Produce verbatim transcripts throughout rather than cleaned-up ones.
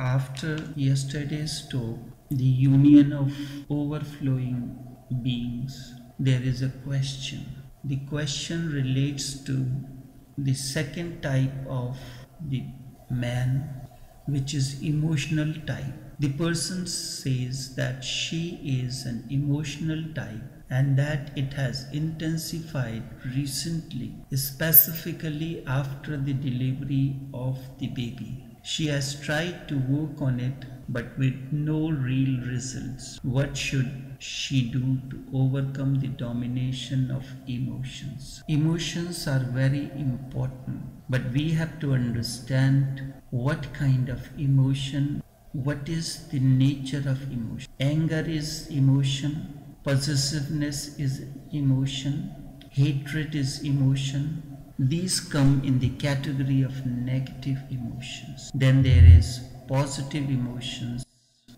After yesterday's talk, the union of overflowing beings, there is a question. The question relates to the second type of the man, which is emotional type. The person says that she is an emotional type and that it has intensified recently, specifically after the delivery of the baby. She has tried to work on it, but with no real results. What should she do to overcome the domination of emotions? Emotions are very important, but we have to understand what kind of emotion, what is the nature of emotion. Anger is emotion, possessiveness is emotion, hatred is emotion. These come in the category of negative emotions. Then there is positive emotions.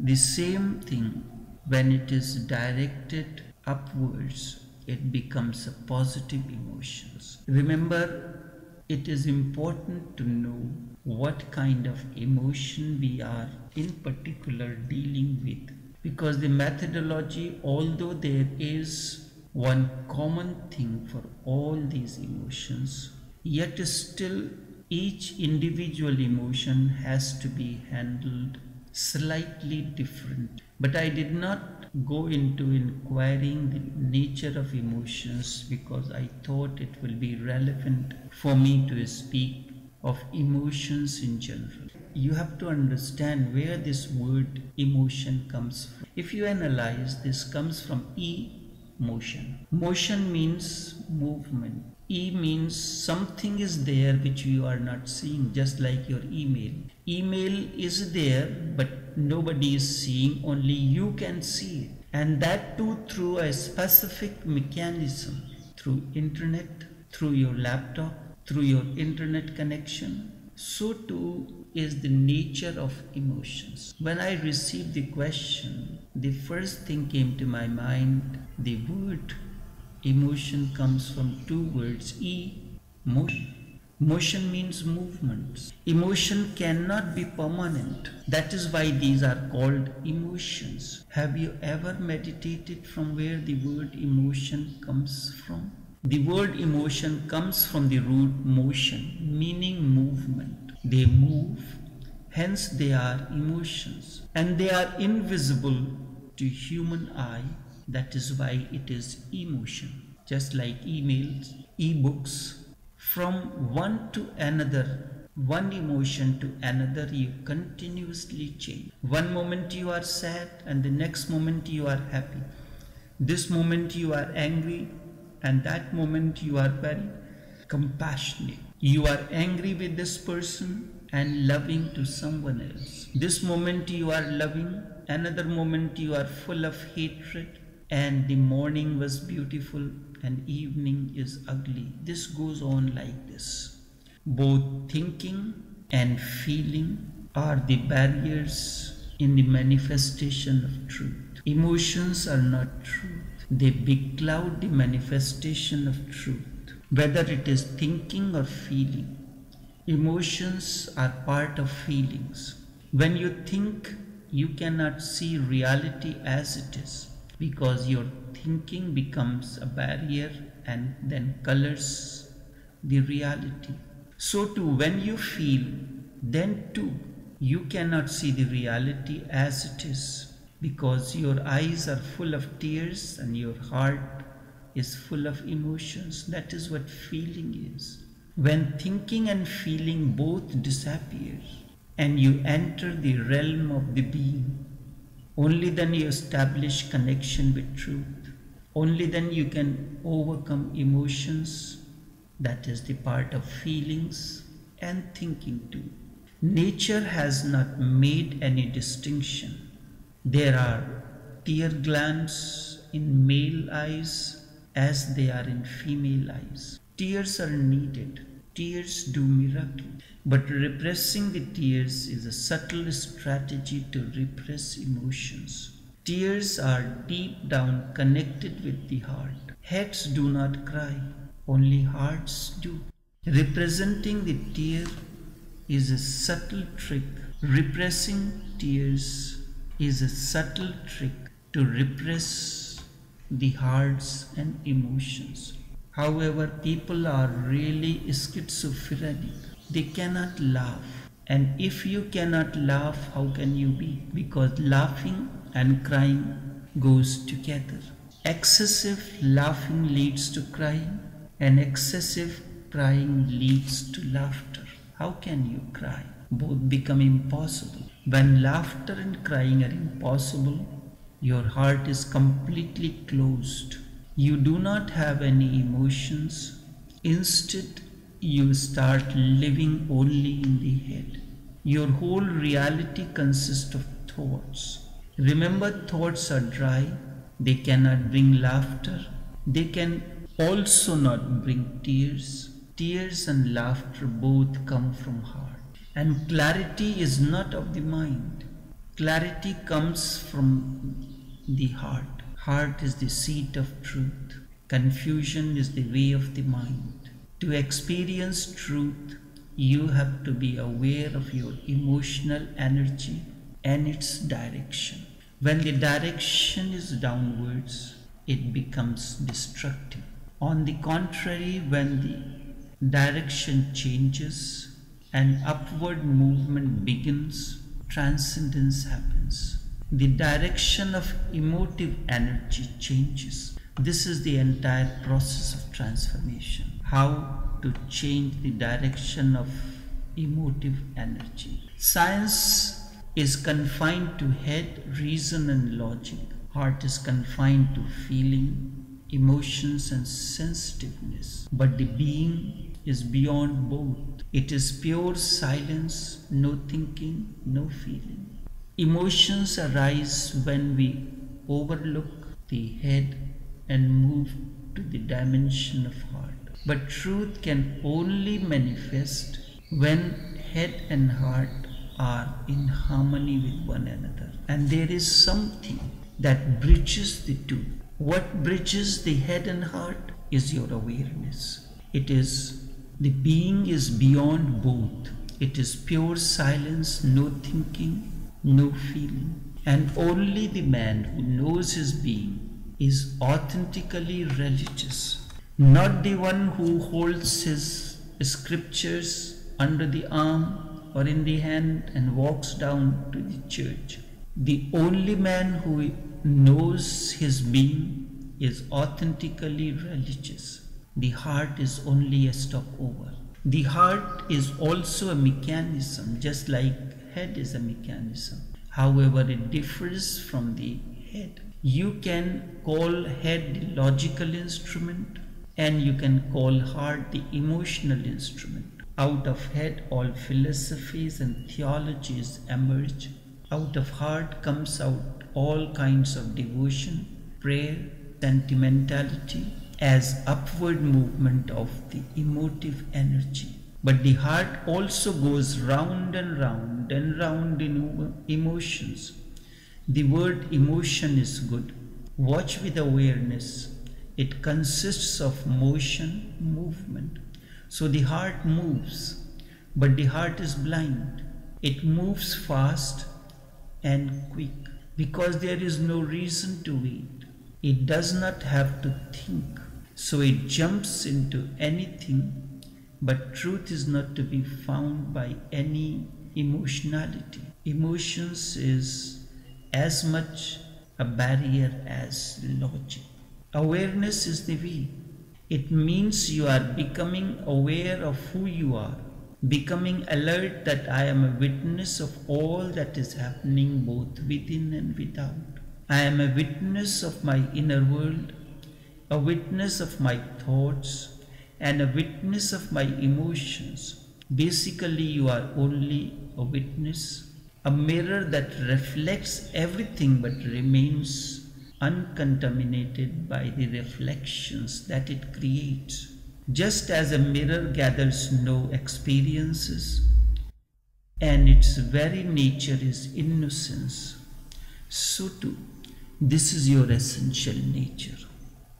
The same thing, when it is directed upwards, it becomes a positive emotion. Remember, it is important to know what kind of emotion we are in particular dealing with, because the methodology, although there is one common thing for all these emotions, yet still each individual emotion has to be handled slightly different. But I did not go into inquiring the nature of emotions because I thought it will be relevant for me to speak of emotions in general. You have to understand where this word emotion comes from. If you analyze, this comes from E. Motion. Motion means movement. E means something is there which you are not seeing, just like your email. Email is there, but nobody is seeing, only you can see it. And that too through a specific mechanism, through internet, through your laptop, through your internet connection. So too is the nature of emotions. When I received the question, the first thing came to my mind, the word emotion comes from two words, E, motion. Motion means movements. Emotion cannot be permanent. That is why these are called emotions. Have you ever meditated from where the word emotion comes from? The word emotion comes from the root motion, meaning movement. They move, hence they are emotions. And they are invisible to human eye, that is why it is emotion. Just like emails, e-books, from one to another, one emotion to another, you continuously change. One moment you are sad and the next moment you are happy. This moment you are angry, and that moment you are very compassionate. You are angry with this person and loving to someone else. This moment you are loving, another moment you are full of hatred, and the morning was beautiful and evening is ugly. This goes on like this. Both thinking and feeling are the barriers in the manifestation of truth. Emotions are not truth. They becloud the manifestation of truth, whether it is thinking or feeling. Emotions are part of feelings. When you think, you cannot see reality as it is, because your thinking becomes a barrier and then colors the reality. So too, when you feel, then too, you cannot see the reality as it is, because your eyes are full of tears and your heart is full of emotions. That is what feeling is. When thinking and feeling both disappear and you enter the realm of the being, only then you establish connection with truth. Only then you can overcome emotions. That is the part of feelings and thinking too. Nature has not made any distinction. There are tear glands in male eyes as they are in female eyes. Tears are needed. Tears do miracles. But repressing the tears is a subtle strategy to repress emotions. Tears are deep down connected with the heart. Heads do not cry, only hearts do. Representing the tear is a subtle trick Repressing tears is a subtle trick to repress the hearts and emotions. However, people are really schizophrenic. They cannot laugh. And if you cannot laugh, how can you be? Because laughing and crying goes together. Excessive laughing leads to crying, and excessive crying leads to laughter. How can you cry? Both become impossible. When laughter and crying are impossible, your heart is completely closed. You do not have any emotions. Instead, you start living only in the head. Your whole reality consists of thoughts. Remember, thoughts are dry. They cannot bring laughter. They can also not bring tears. Tears and laughter both come from heart. And clarity is not of the mind. Clarity comes from the heart. Heart is the seat of truth. Confusion is the way of the mind. To experience truth, you have to be aware of your emotional energy and its direction. When the direction is downwards, it becomes destructive. On the contrary, when the direction changes, an upward movement begins, transcendence happens. The direction of emotive energy changes. This is the entire process of transformation. How to change the direction of emotive energy. Science is confined to head, reason and logic. Heart is confined to feeling, emotions and sensitiveness. But the being is beyond both. It is pure silence, no thinking, no feeling. Emotions arise when we overlook the head and move to the dimension of heart. But truth can only manifest when head and heart are in harmony with one another. And there is something that bridges the two. What bridges the head and heart is your awareness. It is The being is beyond both. It is pure silence, no thinking, no feeling. And only the man who knows his being is authentically religious. Not the one who holds his scriptures under the arm or in the hand and walks down to the church. The only man who knows his being is authentically religious. The heart is only a stopover. The heart is also a mechanism, just like head is a mechanism. However, it differs from the head. You can call head the logical instrument, and you can call heart the emotional instrument. Out of head, all philosophies and theologies emerge. Out of heart comes out all kinds of devotion, prayer, sentimentality, as upward movement of the emotive energy. But the heart also goes round and round and round in emotions. The word emotion is good. Watch with awareness. It consists of motion, movement. So the heart moves, but the heart is blind. It moves fast and quick because there is no reason to wait. It does not have to think. So it jumps into anything, but truth is not to be found by any emotionality. Emotions is as much a barrier as logic. Awareness is the way. It means you are becoming aware of who you are, becoming alert that I am a witness of all that is happening both within and without. I am a witness of my inner world, a witness of my thoughts, and a witness of my emotions. Basically, you are only a witness, a mirror that reflects everything but remains uncontaminated by the reflections that it creates. Just as a mirror gathers no experiences, and its very nature is innocence, so too, this is your essential nature.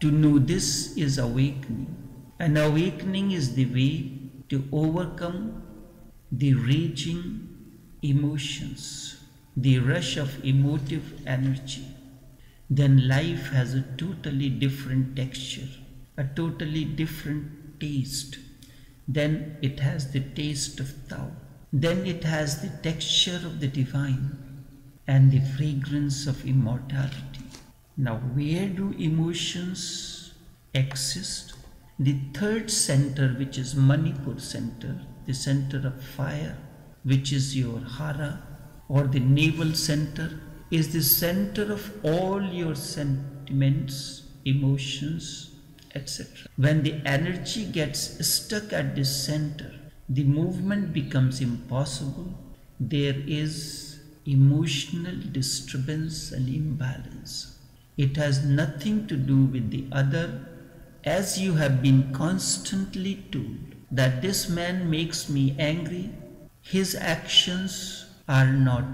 To know this is awakening, and awakening is the way to overcome the raging emotions, the rush of emotive energy, then life has a totally different texture, a totally different taste. Then it has the taste of Tao. Then it has the texture of the divine and the fragrance of immortality. Now, where do emotions exist? The third center, which is Manipur center, the center of fire, which is your hara or the navel center, is the center of all your sentiments, emotions, et cetera. When the energy gets stuck at this center, the movement becomes impossible. There is emotional disturbance and imbalance. It has nothing to do with the other, as you have been constantly told that this man makes me angry, his actions are not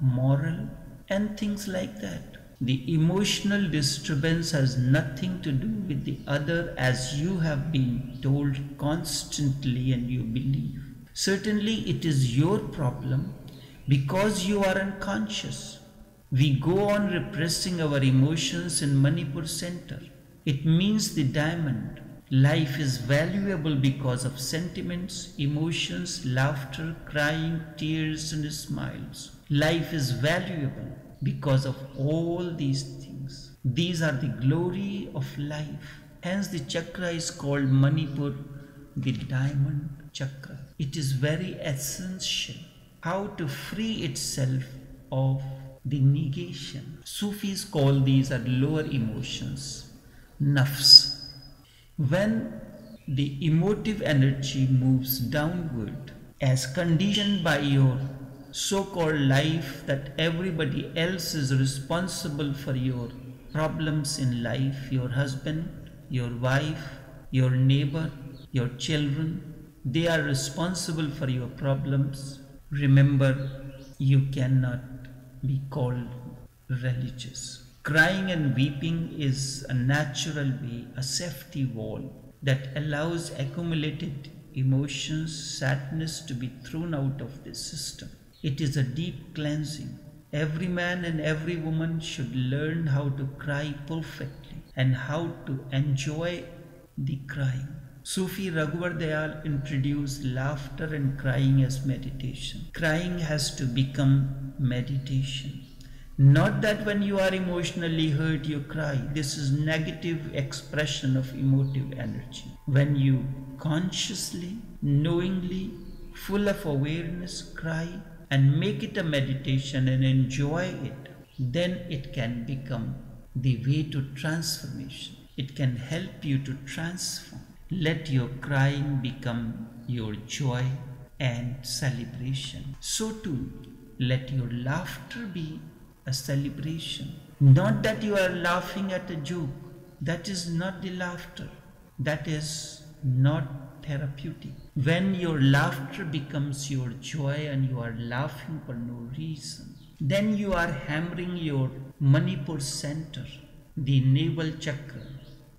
moral, and things like that. The emotional disturbance has nothing to do with the other, as you have been told constantly and you believe. Certainly it is your problem because you are unconscious. We go on repressing our emotions in Manipur center. It means the diamond. Life is valuable because of sentiments, emotions, laughter, crying, tears and smiles. Life is valuable because of all these things. These are the glory of life. Hence the chakra is called Manipur, the diamond chakra. It is very essential how to free itself of the negation. Sufis call these are lower emotions, nafs. When the emotive energy moves downward, as conditioned by your so-called life that everybody else is responsible for your problems in life, your husband, your wife, your neighbor, your children, they are responsible for your problems. Remember, you cannot be called religious. Crying and weeping is a natural way, a safety wall that allows accumulated emotions, sadness to be thrown out of the system. It is a deep cleansing. Every man and every woman should learn how to cry perfectly and how to enjoy the crying. Sufi Raghuvar Dayal introduced laughter and crying as meditation. Crying has to become meditation. Not that when you are emotionally hurt you cry. This is negative expression of emotive energy. When you consciously, knowingly, full of awareness cry, and make it a meditation and enjoy it, then it can become the way to transformation. It can help you to transform. Let your crying become your joy and celebration. So too, let your laughter be a celebration. Not that you are laughing at a joke. That is not the laughter. That is not therapeutic. When your laughter becomes your joy and you are laughing for no reason, then you are hammering your Manipur center, the navel chakra,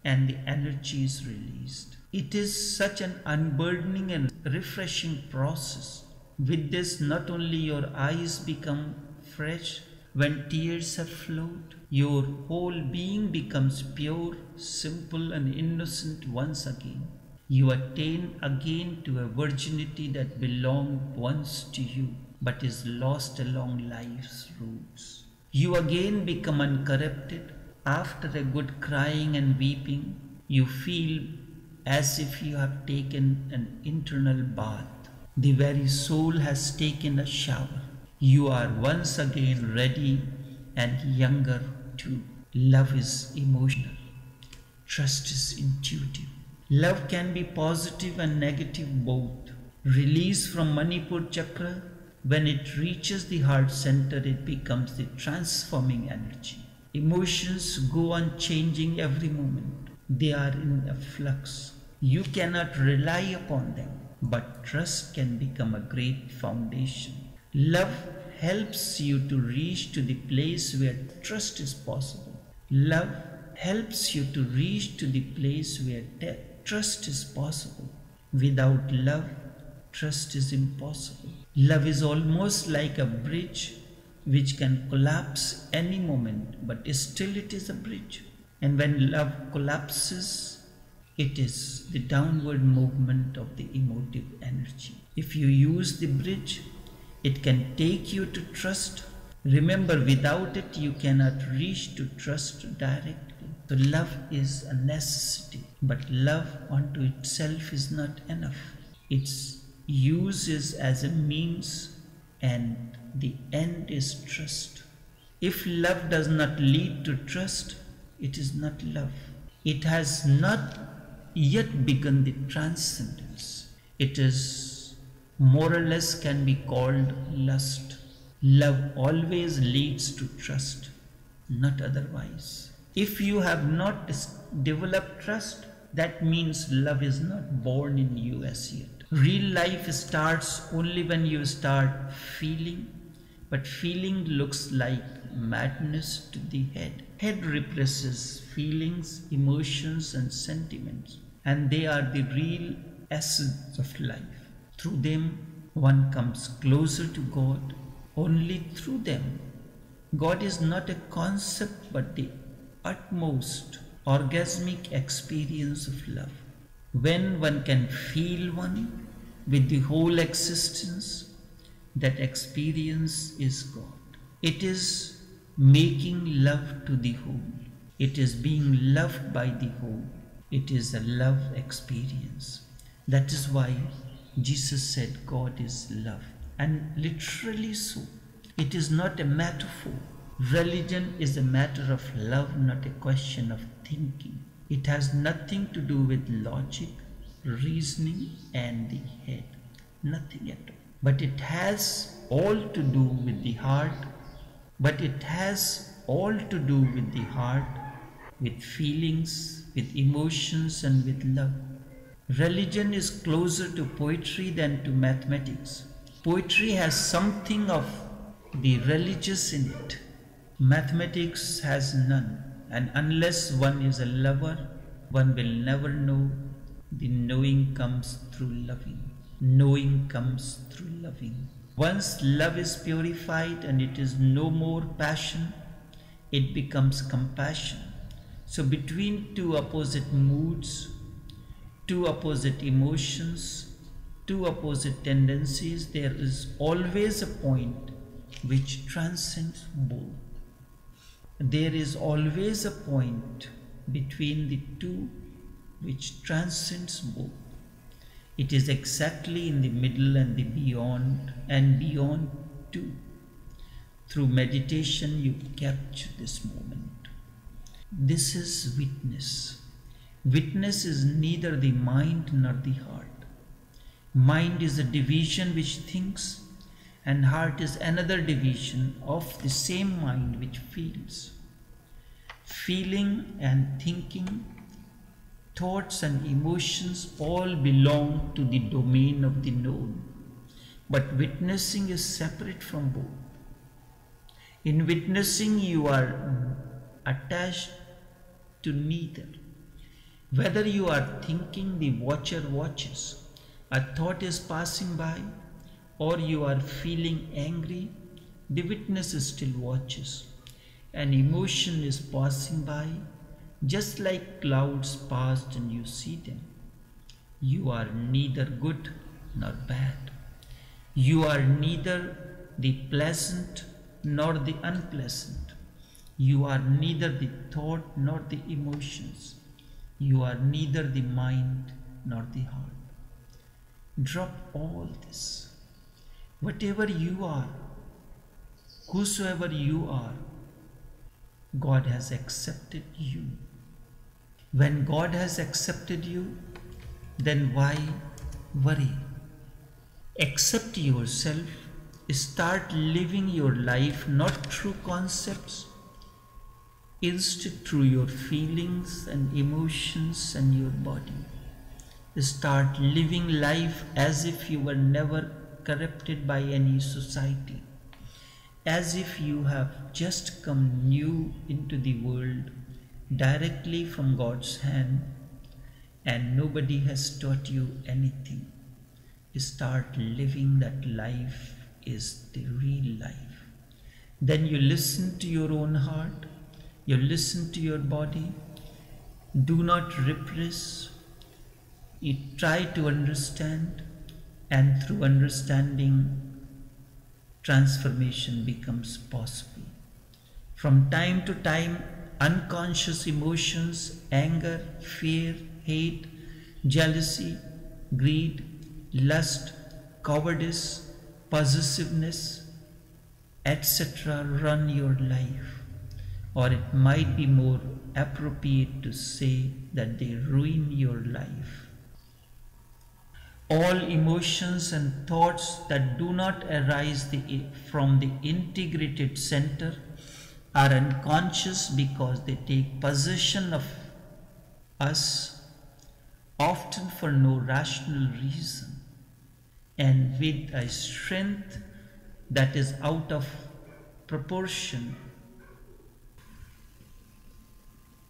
and the energy is released. It is such an unburdening and refreshing process. With this, not only your eyes become fresh when tears have flowed, your whole being becomes pure, simple and innocent once again. You attain again to a virginity that belonged once to you, but is lost along life's roads. You again become uncorrupted. After a good crying and weeping, you feel as if you have taken an internal bath. The very soul has taken a shower. You are once again ready and younger too. Love is emotional. Trust is intuitive. Love can be positive and negative both. Release from Manipur chakra, when it reaches the heart center, it becomes the transforming energy. Emotions go on changing every moment. They are in a flux. You cannot rely upon them, but trust can become a great foundation. Love helps you to reach to the place where trust is possible. Love helps you to reach to the place where death Trust is possible. Without love, trust is impossible. Love is almost like a bridge which can collapse any moment, but still it is a bridge. And when love collapses, it is the downward movement of the emotive energy. If you use the bridge, it can take you to trust. Remember, without it, you cannot reach to trust directly. So love is a necessity, but love unto itself is not enough. Its use is as a means and the end is trust. If love does not lead to trust, it is not love. It has not yet begun the transcendence. It is more or less can be called lust. Love always leads to trust, not otherwise. If you have not developed trust, that means love is not born in you as yet. Real life starts only when you start feeling, but feeling looks like madness to the head. Head represses feelings, emotions and sentiments, and they are the real essence of life. Through them, one comes closer to God. Only through them. God is not a concept but the utmost orgasmic experience of love. When one can feel one with the whole existence, that experience is God. It is making love to the whole. It is being loved by the whole. It is a love experience. That is why Jesus said God is love. And literally so. It is not a metaphor. Religion is a matter of love, not a question of thinking. It has nothing to do with logic, reasoning and the head. Nothing at all. But it has all to do with the heart. But it has all to do with the heart, with feelings, with emotions and with love. Religion is closer to poetry than to mathematics. Poetry has something of the religious in it. Mathematics has none. And unless one is a lover, one will never know. The knowing comes through loving. Knowing comes through loving. Once love is purified and it is no more passion, it becomes compassion. So between two opposite moods, two opposite emotions, two opposite tendencies, there is always a point which transcends both. There is always a point between the two which transcends both. It is exactly in the middle and the beyond and beyond too. Through meditation you capture this moment. This is witness. Witness is neither the mind nor the heart. Mind is a division which thinks, and heart is another division of the same mind which feels. Feeling and thinking, thoughts and emotions all belong to the domain of the known, but witnessing is separate from both. In witnessing you are attached to neither. Whether you are thinking, the watcher watches, a thought is passing by, or you are feeling angry, the witness still watches. An emotion is passing by, just like clouds passed and you see them. You are neither good nor bad. You are neither the pleasant nor the unpleasant. You are neither the thought nor the emotions. You are neither the mind nor the heart. Drop all this. Whatever you are, whosoever you are, God has accepted you. When God has accepted you, then why worry? Accept yourself, start living your life not through concepts, instead through your feelings and emotions and your body. Start living life as if you were never corrupted by any society, as if you have just come new into the world directly from God's hand and nobody has taught you anything. start living that life is the real life. Then you listen to your own heart, you listen to your body, do not repress, you try to understand, and through understanding, transformation becomes possible. From time to time, unconscious emotions, anger, fear, hate, jealousy, greed, lust, cowardice, possessiveness, et cetera run your life, or it might be more appropriate to say that they ruin your life. All emotions and thoughts that do not arise the, from the integrated center are unconscious because they take possession of us, often for no rational reason, and with a strength that is out of proportion.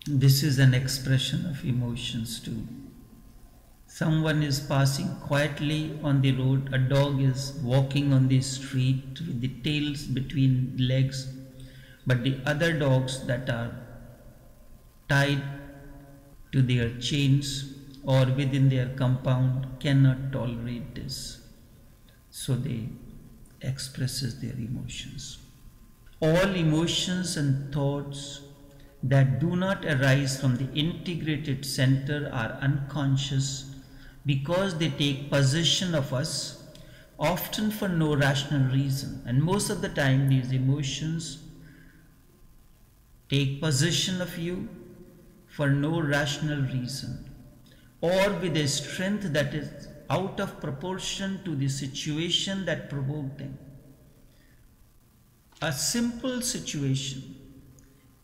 This is an expression of emotions too. Someone is passing quietly on the road, a dog is walking on the street with the tails between legs, but the other dogs that are tied to their chains or within their compound cannot tolerate this, so they expresses their emotions. All emotions and thoughts that do not arise from the integrated center are unconscious because they take possession of us, often for no rational reason. And most of the time these emotions take possession of you for no rational reason, or with a strength that is out of proportion to the situation that provoked them. A simple situation,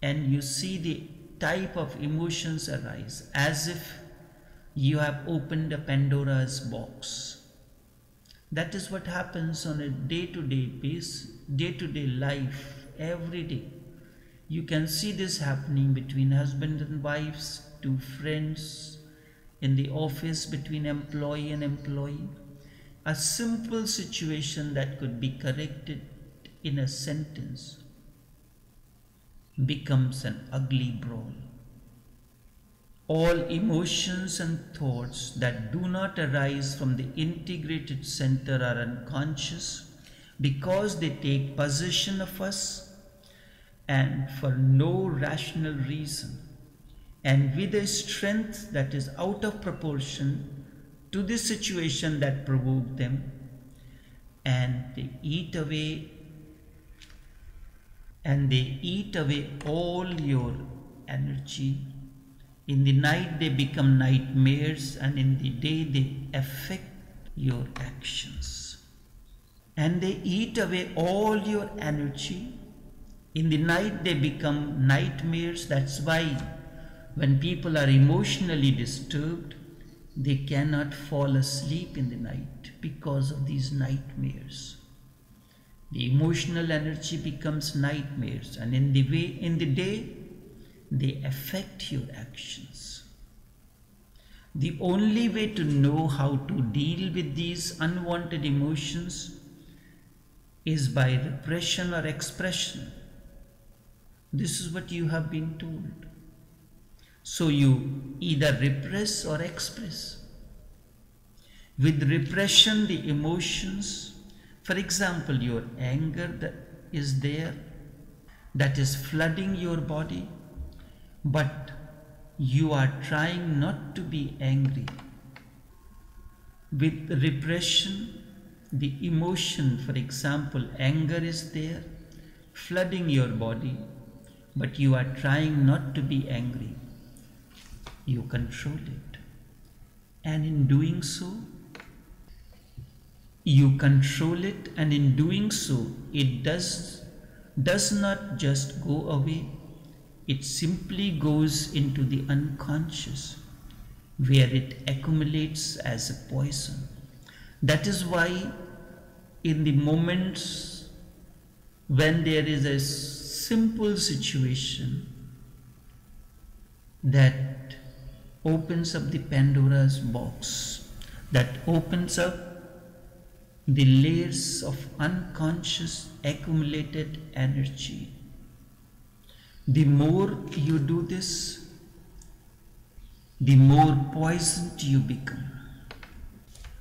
and you see the type of emotions arise, as if you have opened a Pandora's box. That is what happens on a day-to-day basis, day-to-day life, every day. You can see this happening between husband and wives, to friends, in the office, between employee and employee. A simple situation that could be corrected in a sentence becomes an ugly brawl. All emotions and thoughts that do not arise from the integrated center are unconscious because they take possession of us and for no rational reason, and with a strength that is out of proportion to the situation that provoked them, and they eat away, and they eat away all your energy. In the night they become nightmares, and in the day they affect your actions. And they eat away all your energy. In the night they become nightmares. That's why when people are emotionally disturbed, they cannot fall asleep in the night because of these nightmares. The emotional energy becomes nightmares, and in the way, in the day, they affect your actions. The only way to know how to deal with these unwanted emotions is by repression or expression. This is what you have been told. So you either repress or express. With repression, the emotions, for example, your anger that is there, that is flooding your body, but you are trying not to be angry. With repression, the emotion, for example, anger is there, flooding your body, but you are trying not to be angry. You control it, and in doing so, you control it, and in doing so, it does, does not just go away, it simply goes into the unconscious, where it accumulates as a poison. That is why in the moments when there is a simple situation that opens up the Pandora's box, that opens up the layers of unconscious accumulated energy. The more you do this, the more poisoned you become.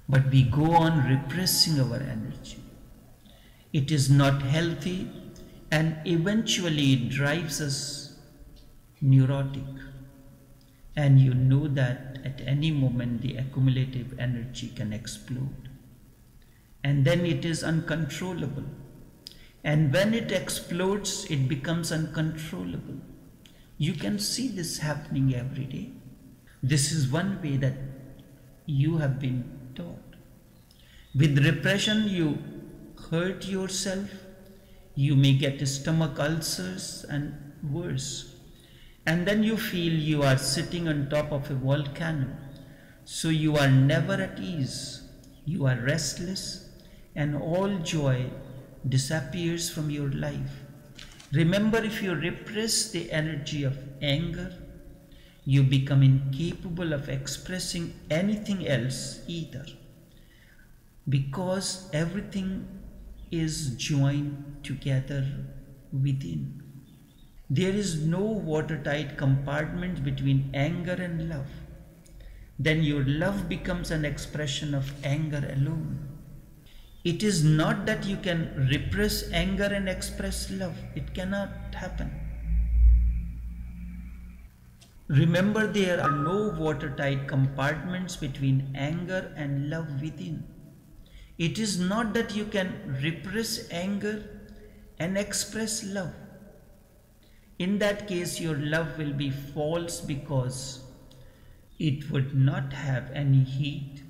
But we go on repressing our energy. It is not healthy, and eventually it drives us neurotic. And you know that at any moment the accumulative energy can explode. And then it is uncontrollable. And when it explodes, it becomes uncontrollable. You can see this happening every day. This is one way that you have been taught. With repression, you hurt yourself. You may get stomach ulcers and worse. And then you feel you are sitting on top of a volcano. So you are never at ease. You are restless, and all joy disappears from your life. Remember, if you repress the energy of anger, you become incapable of expressing anything else either, because everything is joined together within. There is no watertight compartment between anger and love. Then your love becomes an expression of anger alone. It is not that you can repress anger and express love. It cannot happen. Remember, there are no watertight compartments between anger and love within. It is not that you can repress anger and express love. In that case, your love will be false, because it would not have any heat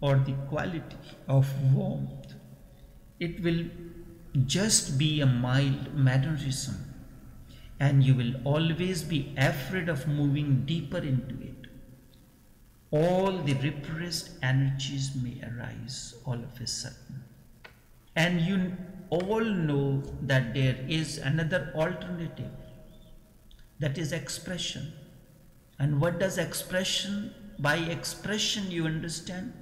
or the quality of warmth. It will just be a mild mannerism, and you will always be afraid of moving deeper into it. All the repressed energies may arise all of a sudden. And you all know that there is another alternative, that is expression. And what does expression? By expression, you understand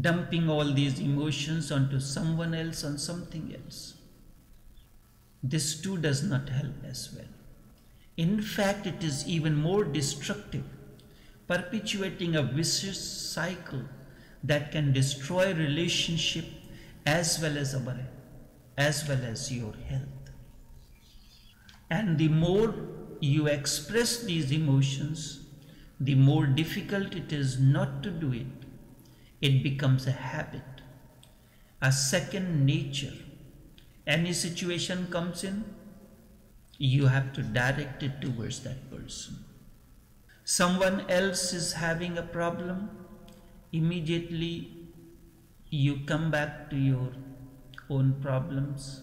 dumping all these emotions onto someone else, on something else. This too does not help as well. In fact, it is even more destructive, perpetuating a vicious cycle that can destroy relationship as well as our, as well as your health. And the more you express these emotions, the more difficult it is not to do it. It becomes a habit, a second nature. Any situation comes in, you have to direct it towards that person. Someone else is having a problem, immediately you come back to your own problems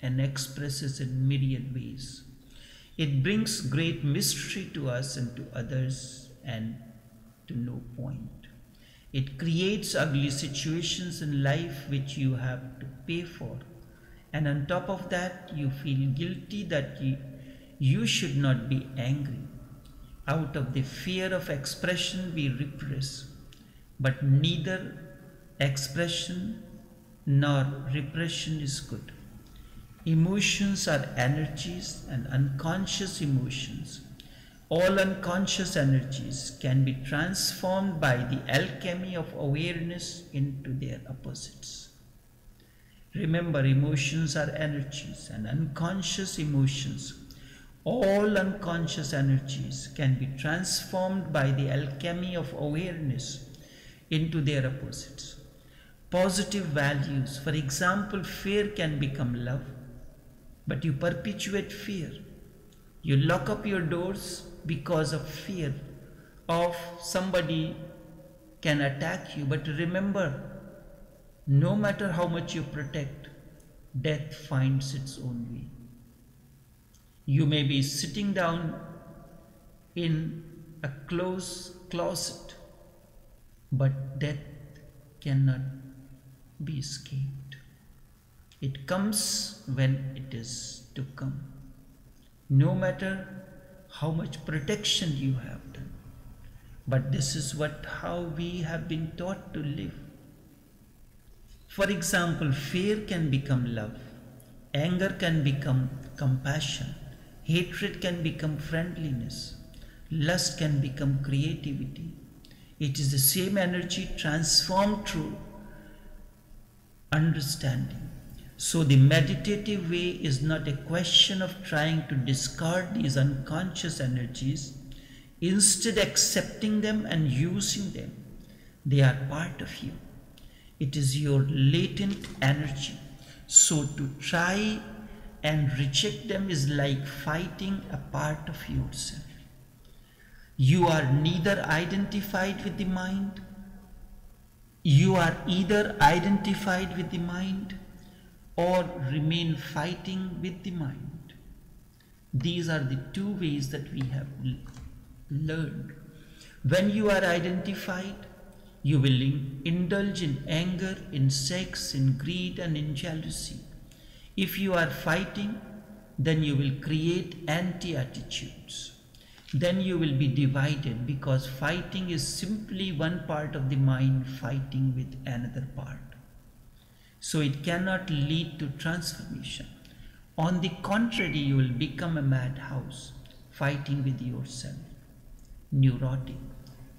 and express it in myriad ways. It brings great mystery to us and to others, and to no point. It creates ugly situations in life which you have to pay for. And on top of that, you feel guilty that you, you should not be angry. Out of the fear of expression, we repress. But neither expression nor repression is good. Emotions are energies, and unconscious emotions. All unconscious energies can be transformed by the alchemy of awareness into their opposites. Remember, emotions are energies, and unconscious emotions, all unconscious energies can be transformed by the alchemy of awareness into their opposites. Positive values, for example, fear can become love. But you perpetuate fear. You lock up your doors because of fear of somebody can attack you. But remember, no matter how much you protect, death finds its own way. You may be sitting down in a close closet, but death cannot be escaped. It comes when it is to come, no matter how much protection you have done. But this is what how we have been taught to live. For example, fear can become love, anger can become compassion, hatred can become friendliness, lust can become creativity. It is the same energy transformed through understanding. So the meditative way is not a question of trying to discard these unconscious energies, instead accepting them and using them. They are part of you. It is your latent energy. So to try and reject them is like fighting a part of yourself. You are neither identified with the mind. You are either identified with the mind or remain fighting with the mind. These are the two ways that we have learned. When you are identified, you will indulge in anger, in sex, in greed, and in jealousy. If you are fighting, then you will create anti-attitudes. Then you will be divided, because fighting is simply one part of the mind fighting with another part. So it cannot lead to transformation. On the contrary, you will become a madhouse, fighting with yourself, neurotic.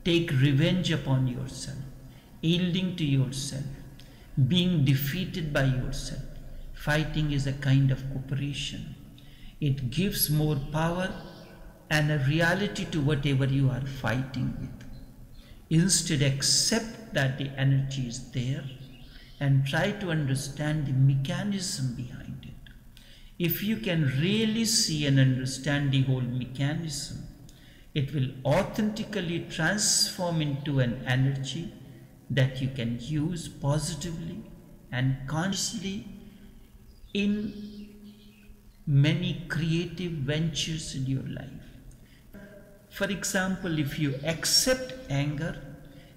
Take revenge upon yourself, yielding to yourself, being defeated by yourself. Fighting is a kind of cooperation. It gives more power and a reality to whatever you are fighting with. Instead, accept that the energy is there and try to understand the mechanism behind it. If you can really see and understand the whole mechanism, it will authentically transform into an energy that you can use positively and consciously in many creative ventures in your life. For example, if you accept anger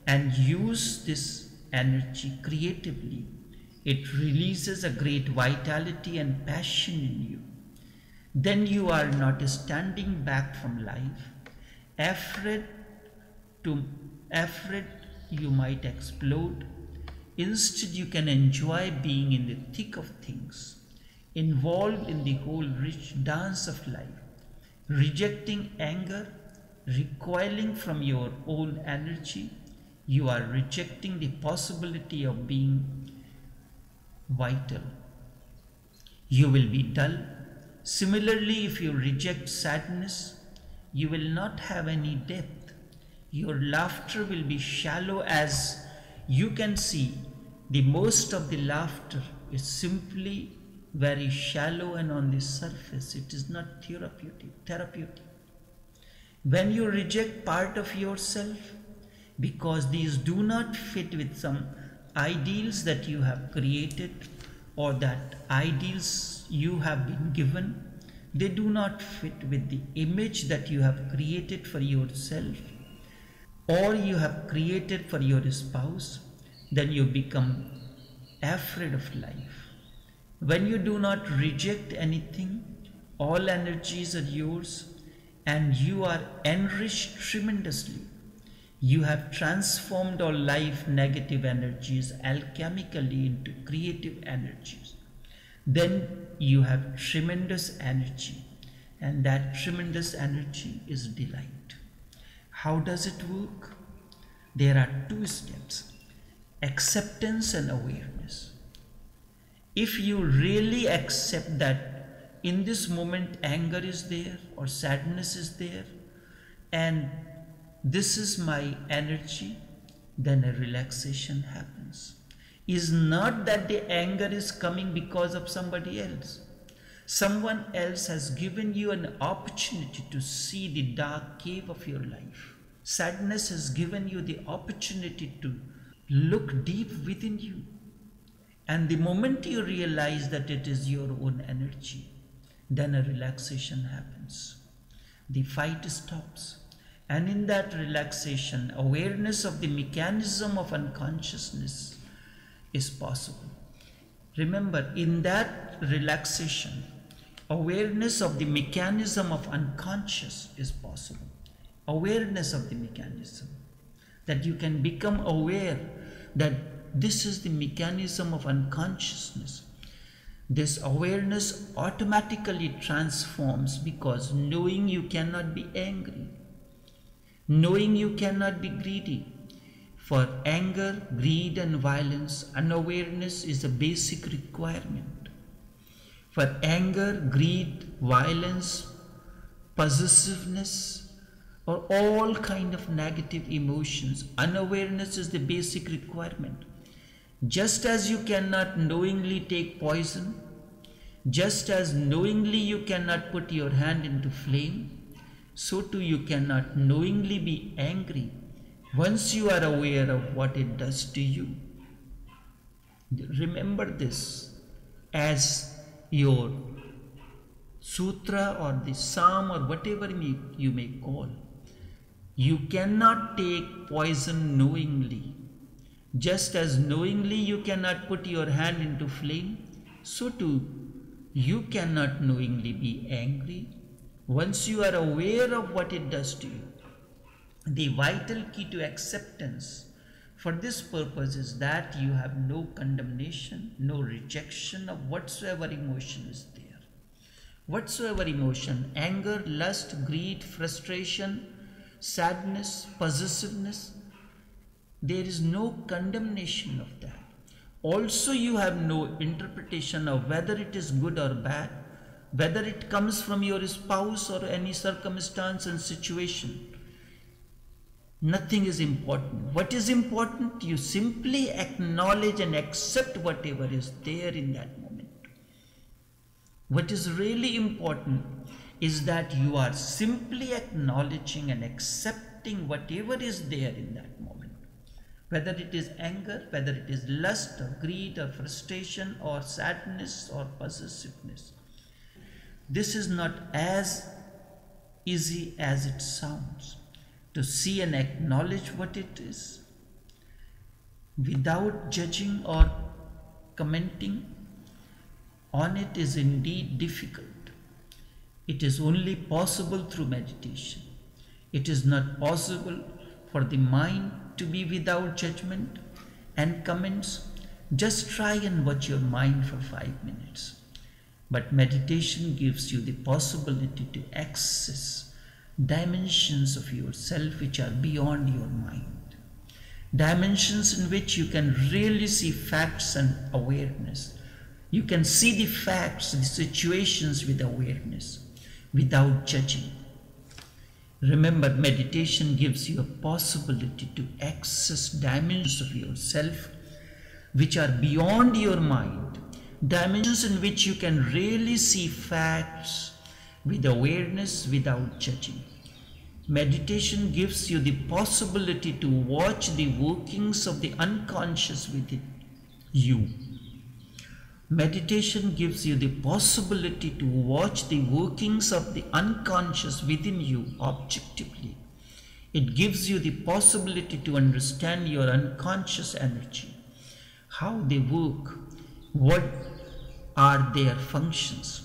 and use this energy creatively, it releases a great vitality and passion in you. Then you are not standing back from life, afraid to afraid you might explode. Instead, you can enjoy being in the thick of things, involved in the whole rich dance of life, rejecting anger, recoiling from your own energy. You are rejecting the possibility of being vital. You will be dull. Similarly, if you reject sadness, you will not have any depth. Your laughter will be shallow. As you can see, the most of the laughter is simply very shallow and on the surface. It is not therapeutic. Therapeutic. When you reject part of yourself, because these do not fit with some ideals that you have created or that ideals you have been given, they do not fit with the image that you have created for yourself or you have created for your spouse, then you become afraid of life. When you do not reject anything, all energies are yours, and you are enriched tremendously. You have transformed all life negative energies alchemically into creative energies. Then you have tremendous energy, and that tremendous energy is delight. How does it work? There are two steps: acceptance and awareness. If you really accept that in this moment, anger is there or sadness is there, and this is my energy, then a relaxation happens. It's not that the anger is coming because of somebody else. Someone else has given you an opportunity to see the dark cave of your life. Sadness has given you the opportunity to look deep within you. And the moment you realize that it is your own energy, then a relaxation happens. The fight stops. And in that relaxation, awareness of the mechanism of unconsciousness is possible. Remember, in that relaxation, awareness of the mechanism of unconscious is possible. Awareness of the mechanism. That you can become aware that this is the mechanism of unconsciousness. This awareness automatically transforms, because knowing you cannot be angry, knowing you cannot be greedy. For anger, greed and violence, unawareness is a basic requirement. For anger, greed, violence, possessiveness, or all kind of negative emotions, unawareness is the basic requirement. Just as you cannot knowingly take poison, just as knowingly you cannot put your hand into flame, so too you cannot knowingly be angry once you are aware of what it does to you. Remember this as your sutra or the psalm or whatever you may call. You cannot take poison knowingly. Just as knowingly you cannot put your hand into flame, so too you cannot knowingly be angry once you are aware of what it does to you. The vital key to acceptance for this purpose is that you have no condemnation, no rejection of whatsoever emotion is there. Whatsoever emotion, anger, lust, greed, frustration, sadness, possessiveness, there is no condemnation of that. Also, you have no interpretation of whether it is good or bad, whether it comes from your spouse or any circumstance and situation. Nothing is important. What is important? You simply acknowledge and accept whatever is there in that moment. What is really important is that you are simply acknowledging and accepting whatever is there in that moment. Whether it is anger, whether it is lust or greed or frustration or sadness or possessiveness. This is not as easy as it sounds, to see and acknowledge what it is without judging or commenting on it is indeed difficult. It is only possible through meditation. It is not possible for the mind to be without judgment and comments. Just try and watch your mind for five minutes. But meditation gives you the possibility to access dimensions of yourself which are beyond your mind, dimensions in which you can really see facts and awareness. You can see the facts, the situations with awareness, without judging. Remember, meditation gives you a possibility to access dimensions of yourself which are beyond your mind, dimensions in which you can really see facts with awareness, without judging. Meditation gives you the possibility to watch the workings of the unconscious within you. Meditation gives you the possibility to watch the workings of the unconscious within you objectively. It gives you the possibility to understand your unconscious energy, how they work, what are their functions.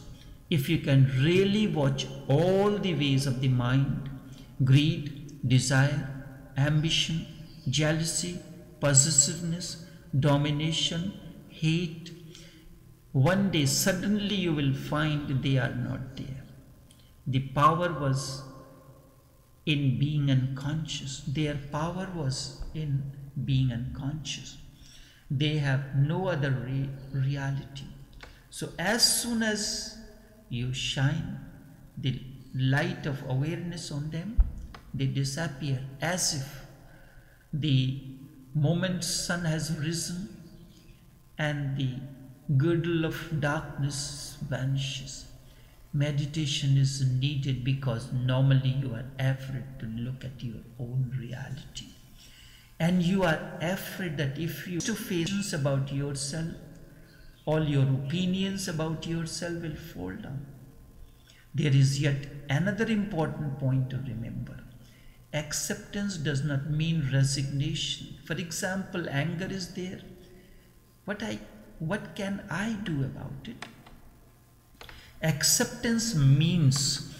If you can really watch all the ways of the mind, greed, desire, ambition, jealousy, possessiveness, domination, hate, one day suddenly you will find they are not there. The power was in being unconscious. Their power was in being unconscious. They have no other re- reality. So as soon as you shine the light of awareness on them, they disappear as if the moment sun has risen and the girdle of darkness vanishes. Meditation is needed because normally you are afraid to look at your own reality. And you are afraid that if you face about yourself, all your opinions about yourself will fall down. There is yet another important point to remember. Acceptance does not mean resignation. For example, anger is there. What, I, what can I do about it? Acceptance means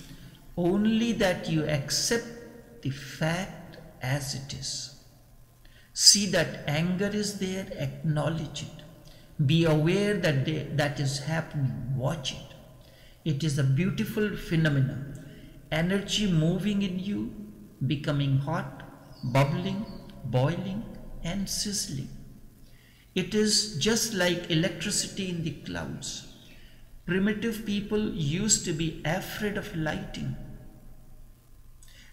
only that you accept the fact as it is. See that anger is there, acknowledge it. Be aware that they, that is happening, watch it. It is a beautiful phenomenon. Energy moving in you, becoming hot, bubbling, boiling and sizzling. It is just like electricity in the clouds. Primitive people used to be afraid of lighting.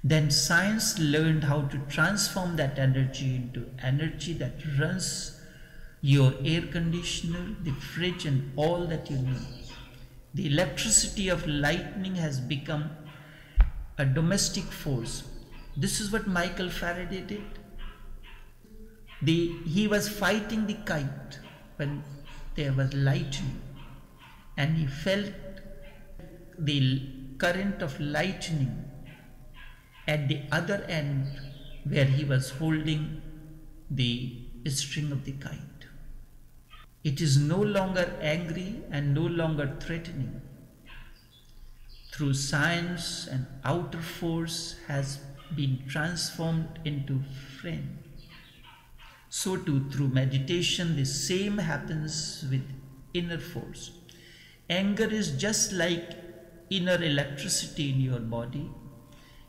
Then science learned how to transform that energy into energy that runs your air conditioner, the fridge and all that you need. The electricity of lightning has become a domestic force. This is what Michael Faraday did. The, he was fighting the kite when there was lightning, and he felt the current of lightning at the other end where he was holding the string of the kite. It is no longer angry and no longer threatening. Through science, an outer force has been transformed into friend. So too, through meditation, the same happens with inner force. Anger is just like inner electricity in your body.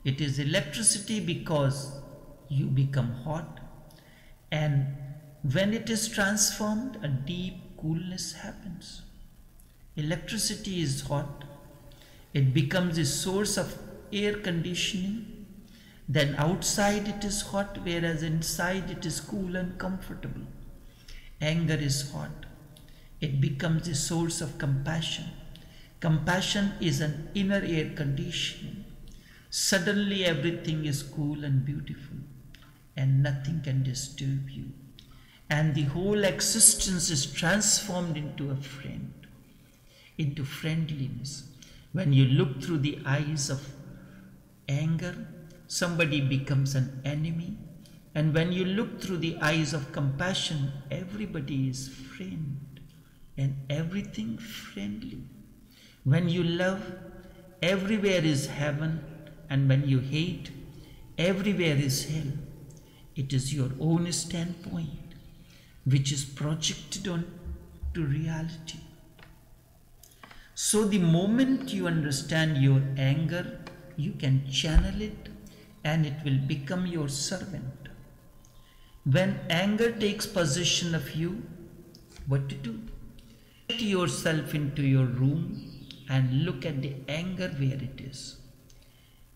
It is electricity because you become hot, and when it is transformed, a deep coolness happens. Electricity is hot. It becomes a source of air conditioning. Then outside it is hot, whereas inside it is cool and comfortable. Anger is hot. It becomes a source of compassion. Compassion is an inner air conditioning. Suddenly everything is cool and beautiful, and nothing can disturb you. And the whole existence is transformed into a friend, into friendliness. When you look through the eyes of anger, somebody becomes an enemy, and when you look through the eyes of compassion, everybody is friend and everything friendly. When you love, everywhere is heaven, and when you hate, everywhere is hell. It is your own standpoint which is projected on to reality. So the moment you understand your anger, you can channel it, and it will become your servant. When anger takes possession of you, what to do? Get yourself into your room and look at the anger where it is.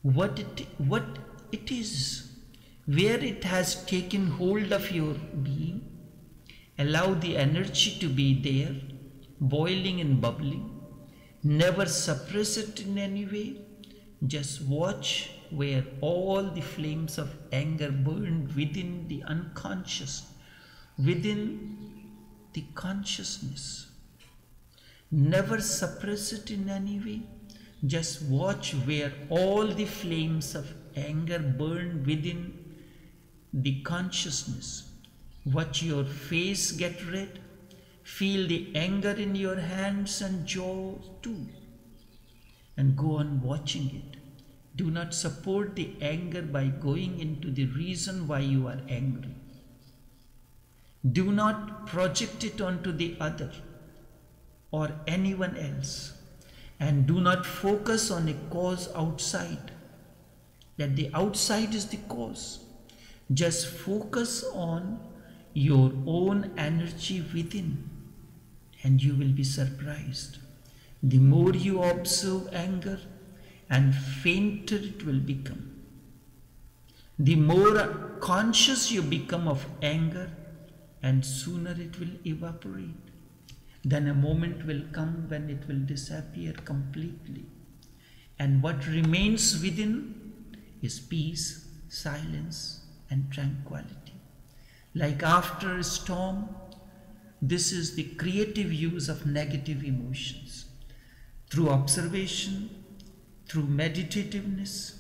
What it, what it is, where it has taken hold of your being. Allow the energy to be there, boiling and bubbling. Never suppress it in any way. Just watch where all the flames of anger burn within the unconscious, within the consciousness. Never suppress it in any way. Just watch where all the flames of anger burn within the consciousness. Watch your face get red. Feel the anger in your hands and jaw too. And go on watching it. Do not support the anger by going into the reason why you are angry. Do not project it onto the other or anyone else. And do not focus on a cause outside, that the outside is the cause. Just focus on your own energy within, and you will be surprised. The more you observe anger, and fainter it will become. The more conscious you become of anger, and sooner it will evaporate. Then a moment will come when it will disappear completely. And what remains within is peace, silence, and tranquility. Like after a storm, this is the creative use of negative emotions. Through observation, through meditativeness,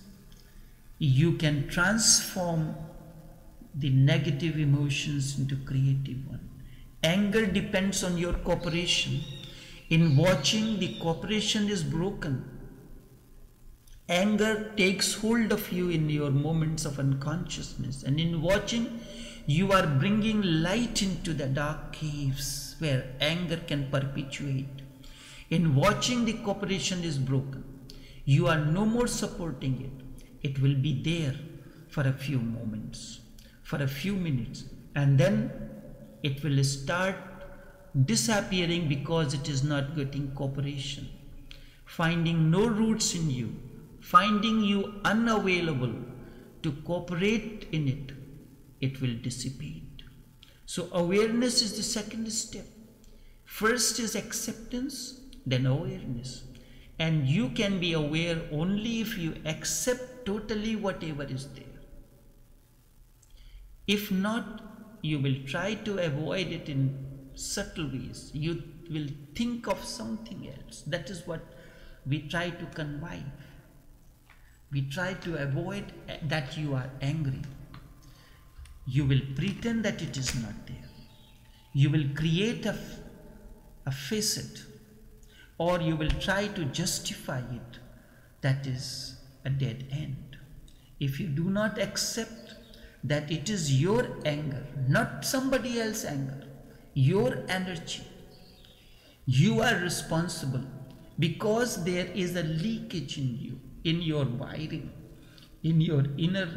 you can transform the negative emotions into creative one. Anger depends on your cooperation. In watching, the cooperation is broken. Anger takes hold of you in your moments of unconsciousness, and in watching, You are bringing light into the dark caves where anger can perpetuate. In watching, the cooperation is broken. You are no more supporting it. It will be there for a few moments, for a few minutes, and then it will start disappearing because it is not getting cooperation. Finding no roots in you, finding you unavailable to cooperate in it, it will dissipate. So awareness is the second step. First is acceptance, then awareness. And you can be aware only if you accept totally whatever is there. If not, you will try to avoid it in subtle ways. You will think of something else. That is what we try to connive. We try to avoid that you are angry. You will pretend that it is not there. You will create a, a facet, or you will try to justify it. That is a dead end. If you do not accept that it is your anger, not somebody else's anger, your energy, you are responsible, because there is a leakage in you, in your wiring, in your inner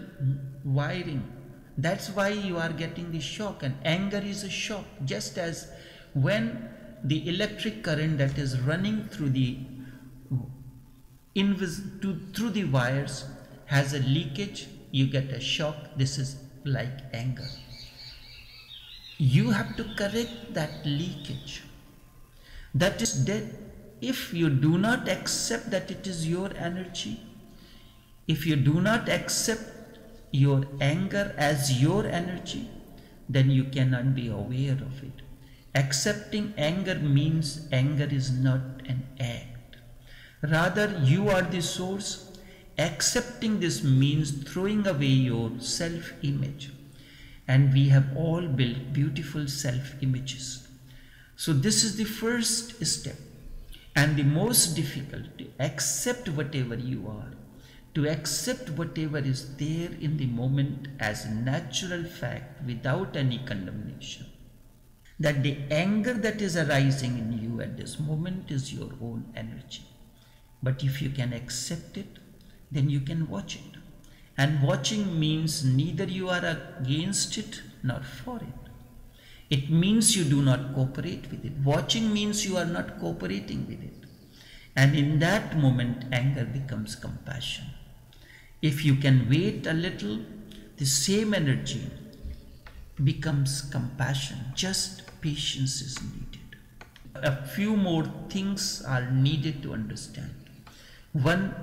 wiring. That's why you are getting the shock, and anger is a shock. Just as when the electric current that is running through the, through the wires has a leakage, you get a shock. This is like anger. You have to correct that leakage. That is dead. If you do not accept that it is your energy, if you do not accept your anger as your energy, then you cannot be aware of it. Accepting anger means anger is not an act. Rather, you are the source. Accepting this means throwing away your self-image, and we have all built beautiful self-images. So this is the first step, and the most difficult, to accept whatever you are, to accept whatever is there in the moment as a natural fact without any condemnation. That the anger that is arising in you at this moment is your own energy. But if you can accept it, then you can watch it. And watching means neither you are against it nor for it. It means you do not cooperate with it. Watching means you are not cooperating with it. And in that moment, anger becomes compassion. If you can wait a little, the same energy becomes compassion. Just patience is needed. A few more things are needed to understand. One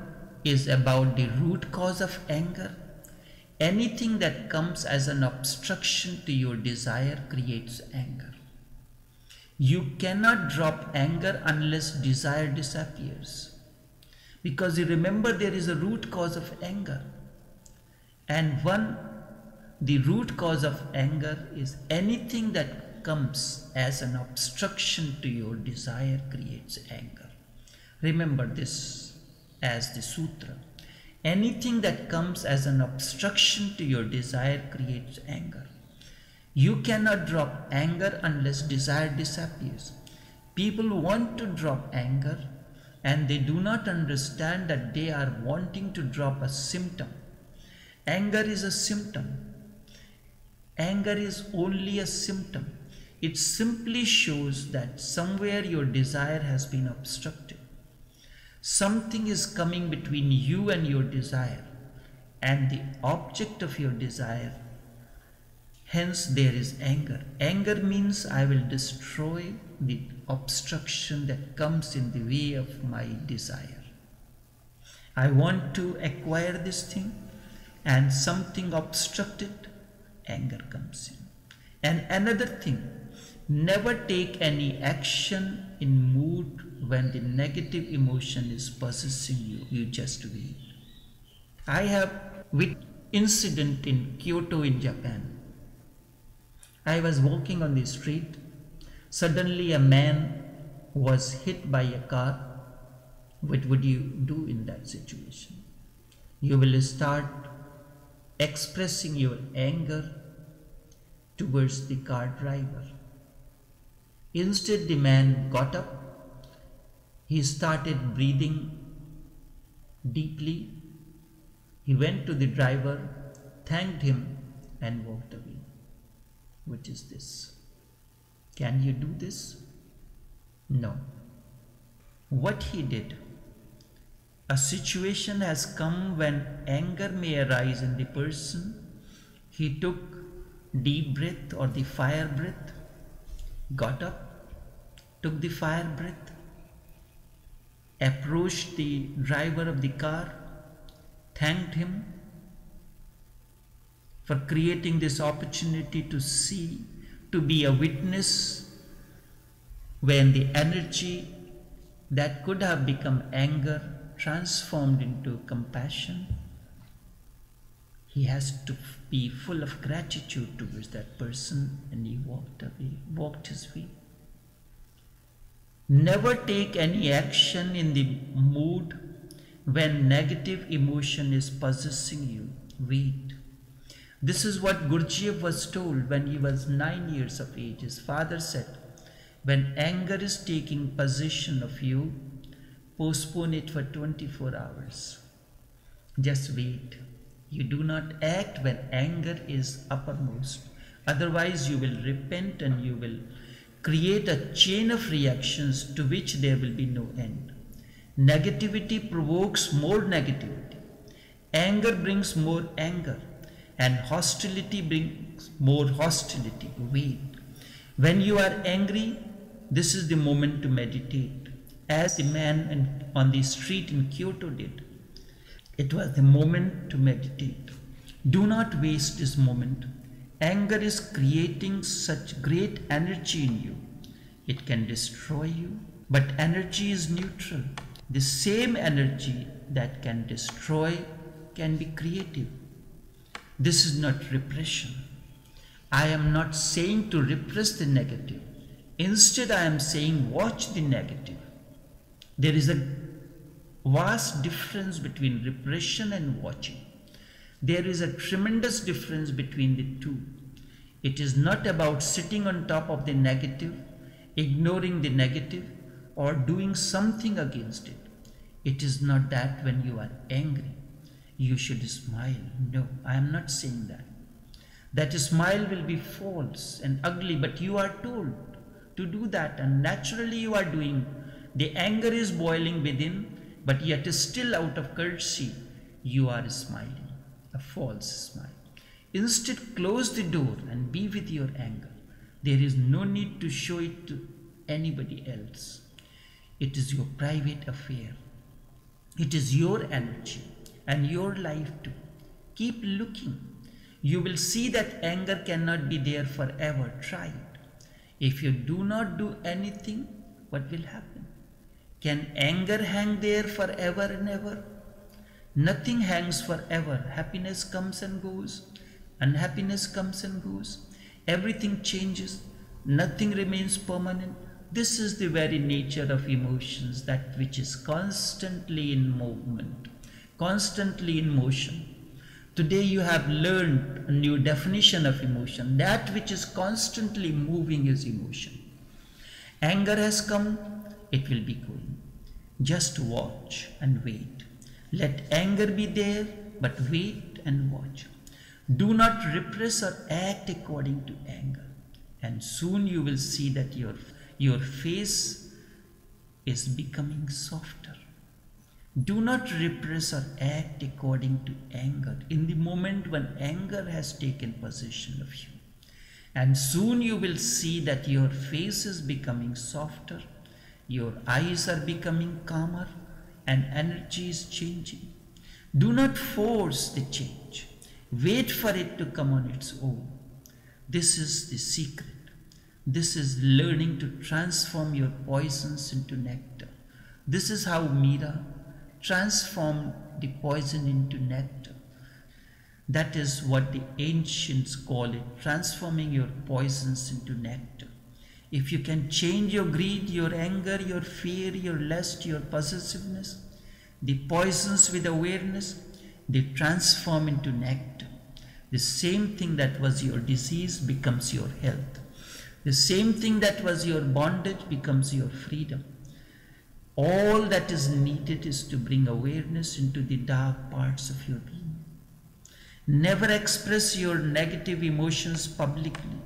is about the root cause of anger. Anything that comes as an obstruction to your desire creates anger. You cannot drop anger unless desire disappears. Because you remember, there is a root cause of anger. And one, the root cause of anger is anything that comes as an obstruction to your desire creates anger. Remember this as the sutra. Anything that comes as an obstruction to your desire creates anger. You cannot drop anger unless desire disappears. People want to drop anger, and they do not understand that they are wanting to drop a symptom. Anger is a symptom. Anger is only a symptom. It simply shows that somewhere your desire has been obstructed. Something is coming between you and your desire and the object of your desire. Hence there is anger. Anger means I will destroy the obstruction that comes in the way of my desire. I want to acquire this thing, and something obstructed, anger comes in. And another thing, never take any action in mood when the negative emotion is possessing you. You just wait. I have with incident in Kyoto in Japan. I was walking on the street. Suddenly a man was hit by a car. What would you do in that situation? You will start expressing your anger towards the car driver. Instead, the man got up. He started breathing deeply. He went to the driver, thanked him, and walked away. Which is this? Can you do this? No. What he did, a situation has come when anger may arise in the person. He took deep breath or the fire breath, got up, took the fire breath, approached the driver of the car, thanked him for creating this opportunity to see, to be a witness when the energy that could have become anger transformed into compassion. He has to be full of gratitude towards that person, and he walked away, walked his way. Never take any action in the mood when negative emotion is possessing you. Wait. This is what Gurdjieff was told when he was nine years of age. His father said, when anger is taking possession of you, postpone it for twenty-four hours. Just wait. You do not act when anger is uppermost. Otherwise, you will repent and you will create a chain of reactions to which there will be no end. Negativity provokes more negativity. Anger brings more anger. And hostility brings more hostility. Wait. When you are angry, this is the moment to meditate. As the man in, on the street in Kyoto did, it was the moment to meditate. Do not waste this moment. Anger is creating such great energy in you. It can destroy you, but energy is neutral. The same energy that can destroy can be creative. This is not repression. I am not saying to repress the negative. Instead, I am saying watch the negative. There is a vast difference between repression and watching. There is a tremendous difference between the two. It is not about sitting on top of the negative, ignoring the negative, or doing something against it. It is not that when you are angry, you should smile. No, I am not saying that. That smile will be false and ugly, but you are told to do that, and naturally you are doing. The anger is boiling within, but yet is still out of courtesy. You are smiling, a false smile. Instead, close the door and be with your anger. There is no need to show it to anybody else. It is your private affair. It is your energy. And your life too. Keep looking. You will see that anger cannot be there forever. Try it. If you do not do anything, what will happen? Can anger hang there forever and ever? Nothing hangs forever. Happiness comes and goes. Unhappiness comes and goes. Everything changes. Nothing remains permanent. This is the very nature of emotions, that which is constantly in movement. Constantly in motion. Today you have learned a new definition of emotion. That which is constantly moving is emotion. Anger has come, it will be going. Just watch and wait. Let anger be there, but wait and watch. Do not repress or act according to anger. And soon you will see that your, your face is becoming softer. Do not repress or act according to anger in the moment when anger has taken possession of you. And soon you will see that your face is becoming softer, your eyes are becoming calmer, and energy is changing. Do not force the change. Wait for it to come on its own. This is the secret. This is learning to transform your poisons into nectar. This is how Meera transformed the poison into nectar. That is what the ancients call it, transforming your poisons into nectar. If you can change your greed, your anger, your fear, your lust, your possessiveness, the poisons with awareness, they transform into nectar. The same thing that was your disease becomes your health. The same thing that was your bondage becomes your freedom. All that is needed is to bring awareness into the dark parts of your being. Never express your negative emotions publicly.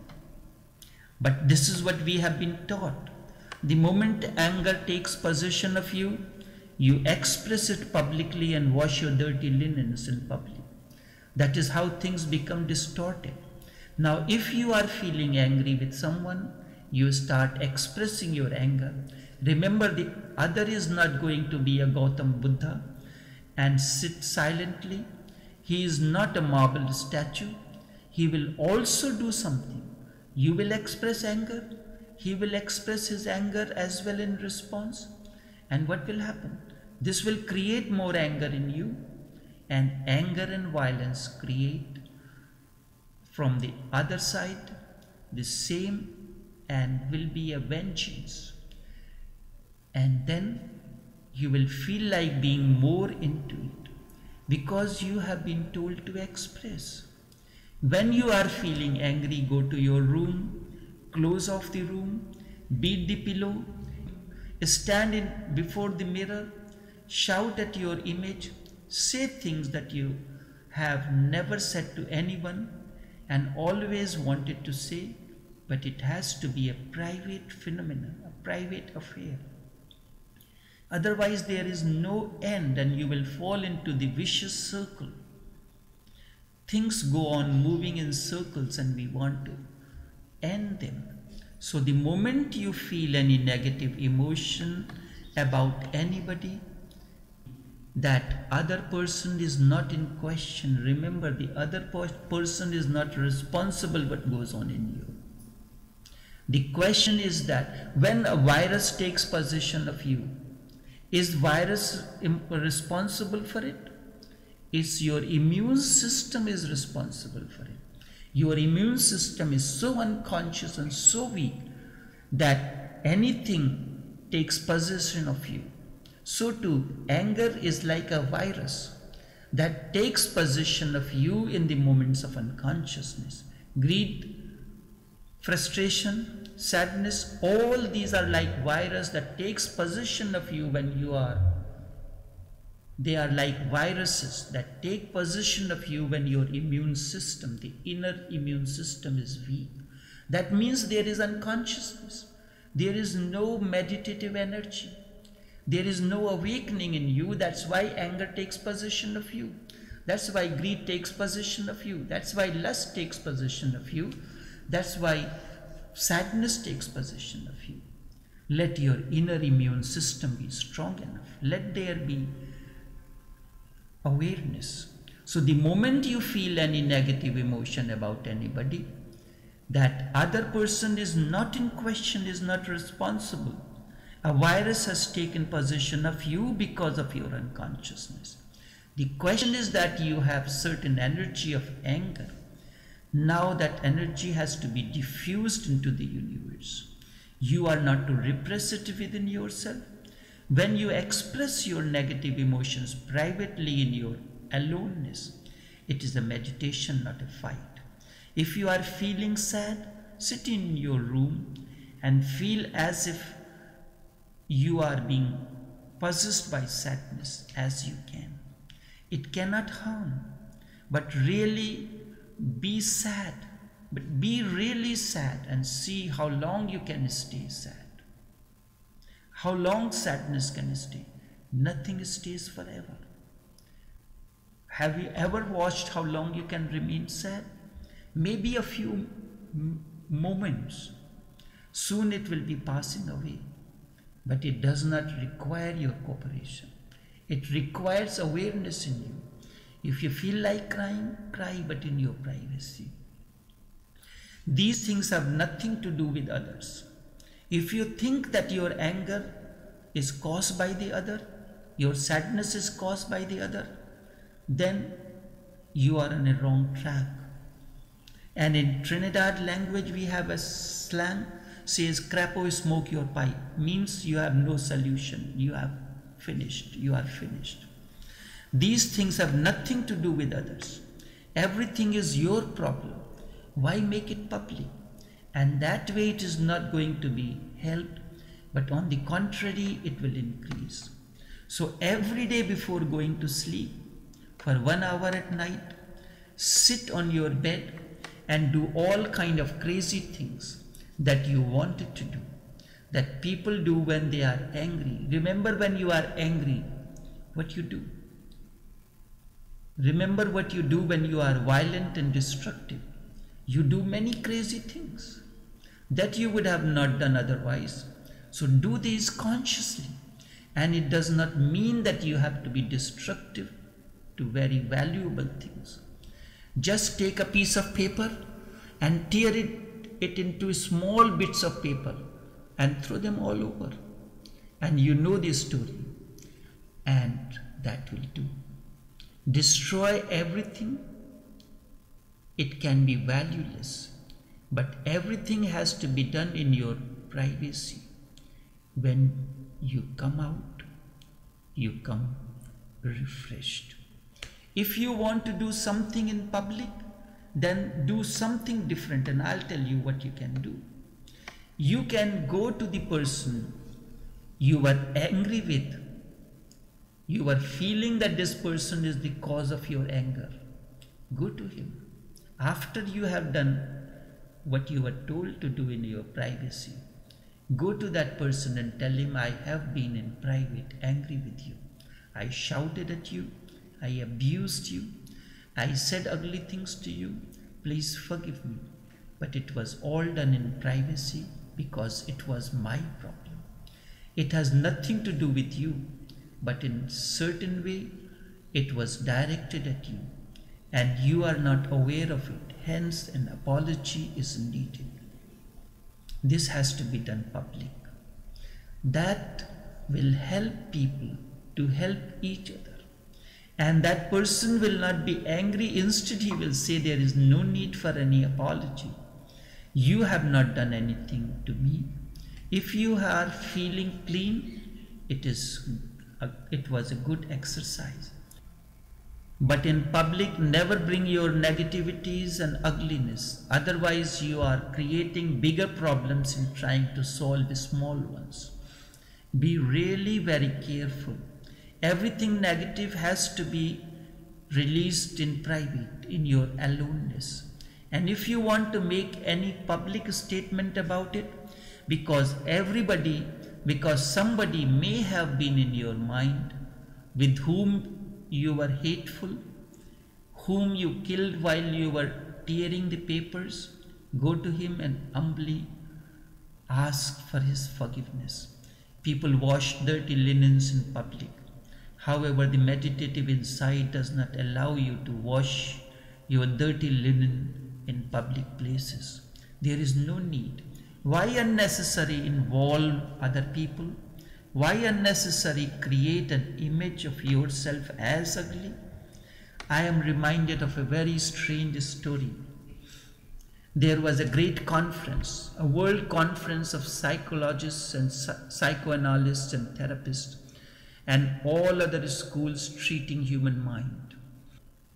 But this is what we have been taught. The moment anger takes possession of you, you express it publicly and wash your dirty linens in public. That is how things become distorted. Now, if you are feeling angry with someone, you start expressing your anger. Remember, the other is not going to be a Gautama Buddha and sit silently. He is not a marble statue. He will also do something. You will express anger. He will express his anger as well in response. And what will happen? This will create more anger in you. And anger and violence create from the other side the same and will be a vengeance. And then you will feel like being more into it because you have been told to express. When you are feeling angry, go to your room, close off the room, beat the pillow, stand in before the mirror, shout at your image, say things that you have never said to anyone and always wanted to say, but it has to be a private phenomenon, a private affair. Otherwise, there is no end and you will fall into the vicious circle. Things go on moving in circles and we want to end them. So the moment you feel any negative emotion about anybody, that other person is not in question. Remember, the other person is not responsible for what goes on in you. The question is that when a virus takes possession of you, is virus responsible for it? Is your immune system is responsible for it? Your immune system is so unconscious and so weak that anything takes possession of you. So too, anger is like a virus that takes possession of you in the moments of unconsciousness. Greed, frustration, sadness, all these are like virus that takes possession of you when you are. They are like viruses that take possession of you when your immune system, the inner immune system is weak. That means there is unconsciousness. There is no meditative energy. There is no awakening in you. That's why anger takes possession of you. That's why greed takes possession of you. That's why lust takes possession of you. That's why sadness takes possession of you. Let your inner immune system be strong enough. Let there be awareness. So the moment you feel any negative emotion about anybody, that other person is not in question, is not responsible. A virus has taken possession of you because of your unconsciousness. The question is that you have certain energy of anger. Now that energy has to be diffused into the universe. You are not to repress it within yourself. When you express your negative emotions privately in your aloneness, it is a meditation, not a fight. If you are feeling sad, sit in your room and feel as if you are being possessed by sadness as you can. It cannot harm, but really be sad. But be really sad and see how long you can stay sad. How long sadness can stay? Nothing stays forever. Have you ever watched how long you can remain sad? Maybe a few moments. Soon it will be passing away. But it does not require your cooperation. It requires awareness in you. If you feel like crying, cry, but in your privacy. These things have nothing to do with others. If you think that your anger is caused by the other, your sadness is caused by the other, then you are on a wrong track. And in Trinidad language, we have a slang, says, "Crapo, smoke your pipe." Means you have no solution. You have finished. You are finished. These things have nothing to do with others. Everything is your problem. Why make it public? And that way it is not going to be helped, but on the contrary, it will increase. So every day before going to sleep, for one hour at night, sit on your bed and do all kind of crazy things that you wanted to do, that people do when they are angry. Remember when you are angry, what you do. Remember what you do when you are violent and destructive. You do many crazy things that you would have not done otherwise. So do these consciously. And it does not mean that you have to be destructive to very valuable things. Just take a piece of paper and tear it, it into small bits of paper and throw them all over. And you know the story. And that will do. Destroy everything. It can be valueless, but everything has to be done in your privacy. When you come out, you come refreshed. If you want to do something in public, then do something different, and I'll tell you what you can do. You can go to the person you were angry with. You are feeling that this person is the cause of your anger. Go to him. After you have done what you were told to do in your privacy, go to that person and tell him, I have been in private angry with you. I shouted at you. I abused you. I said ugly things to you. Please forgive me. But it was all done in privacy because it was my problem. It has nothing to do with you. But in certain way, it was directed at you. And you are not aware of it. Hence, an apology is needed. This has to be done public. That will help people to help each other. And that person will not be angry. Instead, he will say, there is no need for any apology. You have not done anything to me. If you are feeling clean, it is a, it was a good exercise. But in public, never bring your negativities and ugliness. Otherwise, you are creating bigger problems in trying to solve the small ones. Be really very careful. Everything negative has to be released in private, in your aloneness. And if you want to make any public statement about it, because everybody, because somebody may have been in your mind with whom you were hateful, whom you killed while you were tearing the papers, go to him and humbly ask for his forgiveness. People wash dirty linens in public. However, the meditative insight does not allow you to wash your dirty linen in public places. There is no need. Why unnecessary involve other people? Why unnecessary create an image of yourself as ugly? I am reminded of a very strange story. There was a great conference, a world conference of psychologists and psychoanalysts and therapists and all other schools treating human mind.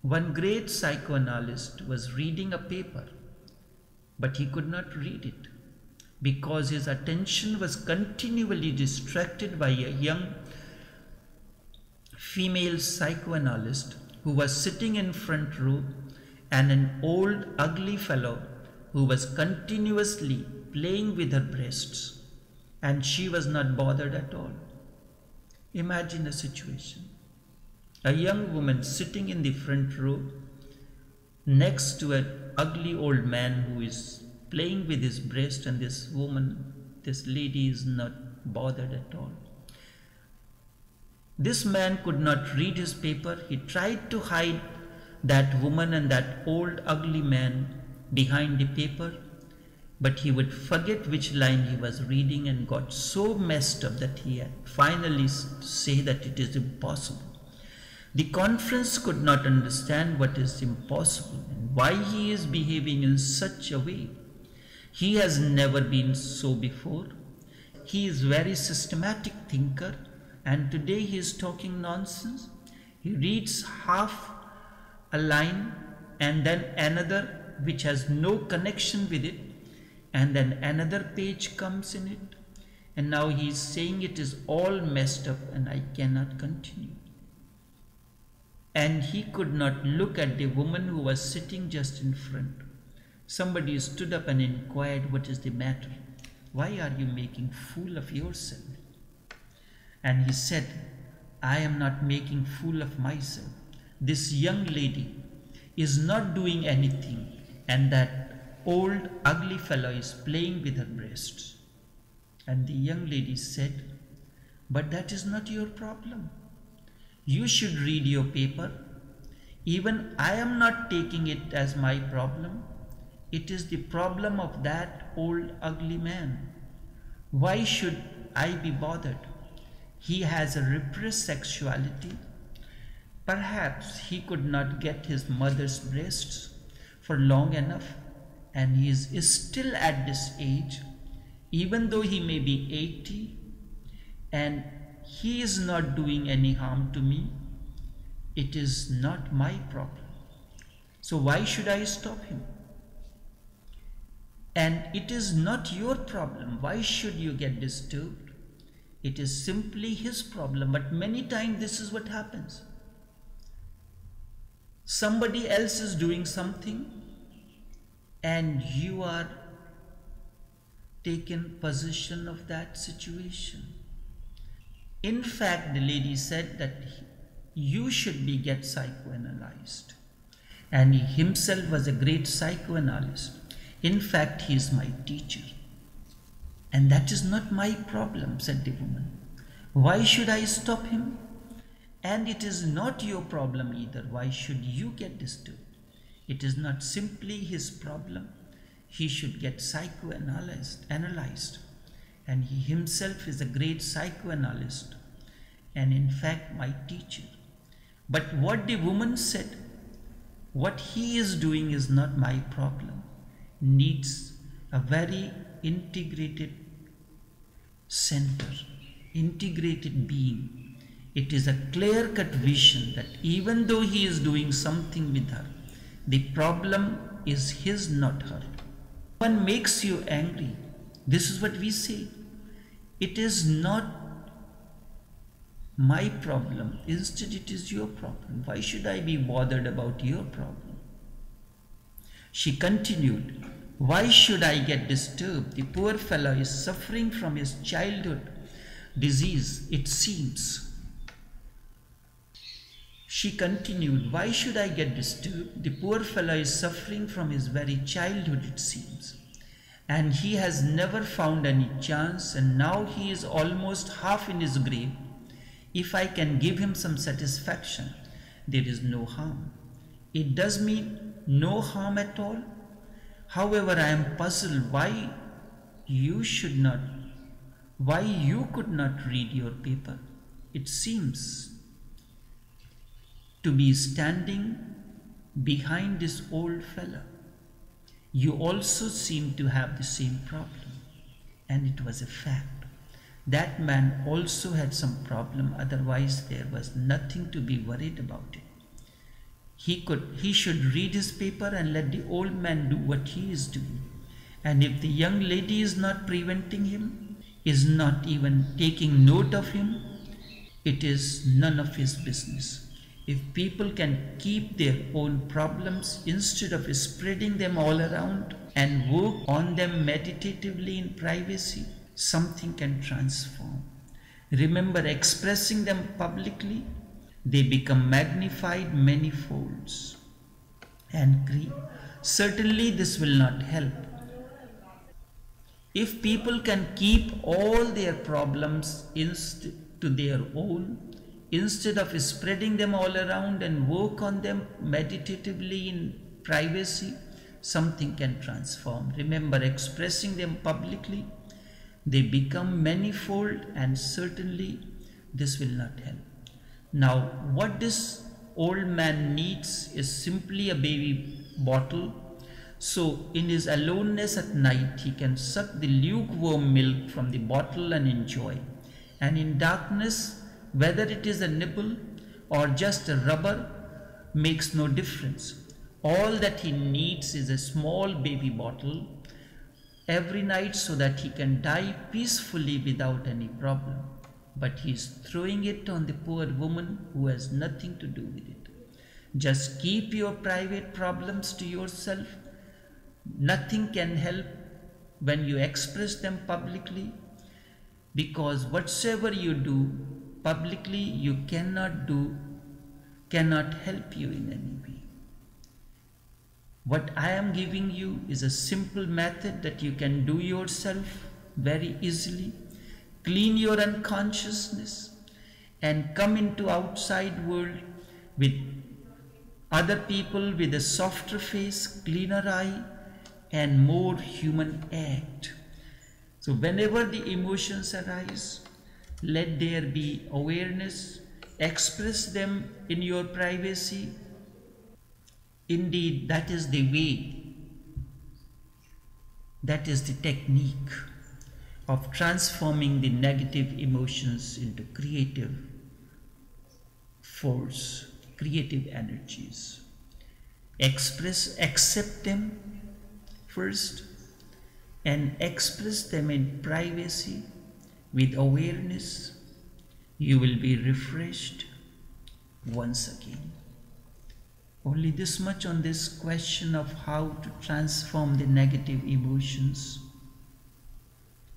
One great psychoanalyst was reading a paper, but he could not read it, because his attention was continually distracted by a young female psychoanalyst who was sitting in front row and an old ugly fellow who was continuously playing with her breasts, and she was not bothered at all. Imagine the situation. A young woman sitting in the front row next to an ugly old man who is playing with his breast, and this woman, this lady is not bothered at all. This man could not read his paper. He tried to hide that woman and that old ugly man behind the paper, but he would forget which line he was reading and got so messed up that he had finally said that it is impossible. The conference could not understand what is impossible and why he is behaving in such a way. He has never been so before. He is a very systematic thinker, and today he is talking nonsense. He reads half a line and then another which has no connection with it, and then another page comes in it, and now he is saying it is all messed up and I cannot continue. And he could not look at the woman who was sitting just in front. Somebody stood up and inquired, what is the matter? Why are you making a fool of yourself? And he said, I am not making a fool of myself. This young lady is not doing anything, and that old ugly fellow is playing with her breasts. And the young lady said, but that is not your problem. You should read your paper. Even I am not taking it as my problem. It is the problem of that old ugly man. Why should I be bothered? He has a repressed sexuality. Perhaps he could not get his mother's breasts for long enough, and he is, is still at this age, even though he may be eighty, and he is not doing any harm to me. It is not my problem. So why should I stop him? And it is not your problem. Why should you get disturbed? It is simply his problem. But many times this is what happens. Somebody else is doing something and you are taken possession of that situation. In fact, the lady said that you should be get psychoanalyzed. And he himself was a great psychoanalyst. In fact, he is my teacher. And that is not my problem, said the woman. Why should I stop him? And it is not your problem either. Why should you get disturbed? It is not simply his problem. He should get psychoanalyzed, analyzed. And he himself is a great psychoanalyst, and in fact my teacher. But what the woman said, what he is doing is not my problem. Needs a very integrated center, integrated being. It is a clear-cut vision that even though he is doing something with her, the problem is his, not her. One makes you angry. This is what we say. It is not my problem. Instead, it is your problem. Why should I be bothered about your problem? She continued, why should I get disturbed? The poor fellow is suffering from his childhood disease, it seems. She continued, why should I get disturbed? The poor fellow is suffering from his very childhood, it seems. And he has never found any chance, and now he is almost half in his grave. If I can give him some satisfaction, there is no harm. It does me no harm at all. However, I am puzzled why you should not, why you could not read your paper. It seems to be standing behind this old fellow. You also seem to have the same problem. And it was a fact. That man also had some problem, otherwise there was nothing to be worried about it. He could, he should read his paper and let the old man do what he is doing. And if the young lady is not preventing him, is not even taking note of him, it is none of his business. If people can keep their own problems instead of spreading them all around and work on them meditatively in privacy, something can transform. Remember, expressing them publicly, they become magnified many folds and greed. Certainly this will not help. If people can keep all their problems to their own, instead of spreading them all around and work on them meditatively in privacy, something can transform. Remember, expressing them publicly, they become manifold, and certainly this will not help. Now, what this old man needs is simply a baby bottle. So, in his aloneness at night, he can suck the lukewarm milk from the bottle and enjoy. And in darkness, whether it is a nipple or just a rubber, makes no difference. All that he needs is a small baby bottle every night so that he can die peacefully without any problem. But he is throwing it on the poor woman who has nothing to do with it. Just keep your private problems to yourself. Nothing can help when you express them publicly, because whatsoever you do publicly, you cannot do, cannot help you in any way. What I am giving you is a simple method that you can do yourself very easily. Clean your unconsciousness and come into outside world with other people with a softer face, cleaner eye, and more human act. So whenever the emotions arise, let there be awareness, express them in your privacy. Indeed, that is the way, that is the technique of transforming the negative emotions into creative force, creative energies. Express, accept them first, and express them in privacy with awareness. You will be refreshed once again. Only this much on this question of how to transform the negative emotions.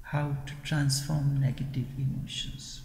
How to transform negative emotions.